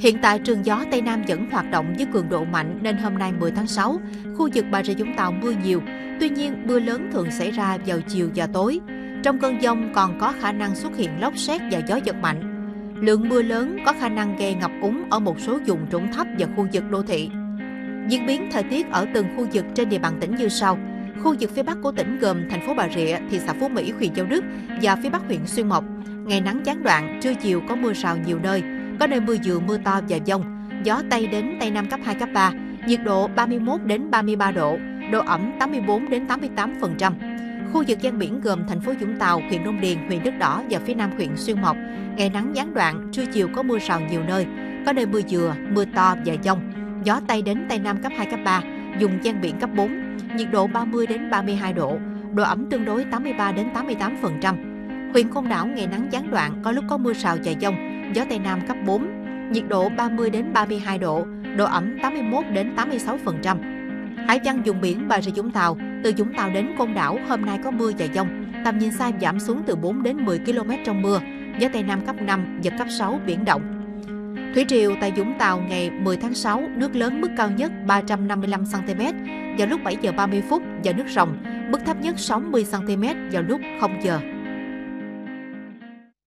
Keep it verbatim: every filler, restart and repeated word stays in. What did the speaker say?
Hiện tại trường gió Tây Nam vẫn hoạt động với cường độ mạnh nên hôm nay mười tháng sáu, khu vực Bà Rịa Vũng Tàu mưa nhiều, tuy nhiên mưa lớn thường xảy ra vào chiều và tối. Trong cơn dông còn có khả năng xuất hiện lốc sét và gió giật mạnh. Lượng mưa lớn có khả năng gây ngập úng ở một số vùng trũng thấp và khu vực đô thị. Diễn biến thời tiết ở từng khu vực trên địa bàn tỉnh như sau. Khu vực phía Bắc của tỉnh gồm thành phố Bà Rịa, thị xã Phú Mỹ, huyện Châu Đức và phía Bắc huyện Xuyên Mộc. Ngày nắng gián đoạn, trưa chiều có mưa rào nhiều nơi, có nơi mưa vừa, mưa to và dông. Gió Tây đến Tây Nam cấp hai, cấp ba, nhiệt độ ba mươi mốt đến ba mươi ba độ, độ ẩm tám mươi bốn đến tám mươi tám phần trăm. Khu vực ven biển gồm thành phố Vũng Tàu, huyện Long Điền, huyện Đức Đỏ và phía Nam huyện Xuyên Mộc. Ngày nắng gián đoạn, trưa chiều có mưa rào nhiều nơi, có nơi mưa vừa, mưa to và dông. Gió Tây đến Tây Nam cấp hai, cấp ba, vùng ven biển cấp bốn, nhiệt độ ba mươi đến ba mươi hai độ, độ ẩm tương đối tám mươi ba đến tám mươi tám phần trăm. Huyện Côn Đảo ngày nắng gián đoạn, có lúc có mưa rào và dông, gió Tây Nam cấp bốn, nhiệt độ ba mươi đến ba mươi hai độ, độ ẩm tám mươi mốt đến tám mươi sáu phần trăm. Hải văn vùng biển Bà Rịa Vũng Tàu, từ Vũng Tàu đến Côn Đảo hôm nay có mưa và dông, tầm nhìn xa giảm xuống từ bốn đến mười ki lô mét trong mưa, gió Tây Nam cấp năm, giật cấp sáu, biển động. Thủy triều tại Vũng Tàu ngày mười tháng sáu, nước lớn mức cao nhất ba trăm năm mươi lăm xăng-ti-mét vào lúc bảy giờ ba mươi phút và nước ròng, mức thấp nhất sáu mươi xăng-ti-mét vào lúc không giờ.